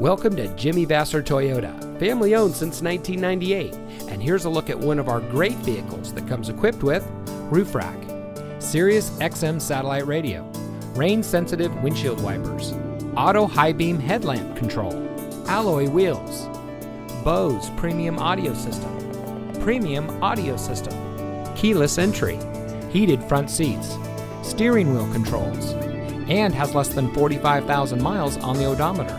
Welcome to Jimmy Vasser Toyota, family owned since 1998, and here's a look at one of our great vehicles that comes equipped with roof rack, Sirius XM satellite radio, rain sensitive windshield wipers, auto high beam headlamp control, alloy wheels, Bose premium audio system, keyless entry, heated front seats, steering wheel controls, and has less than 45,000 miles on the odometer.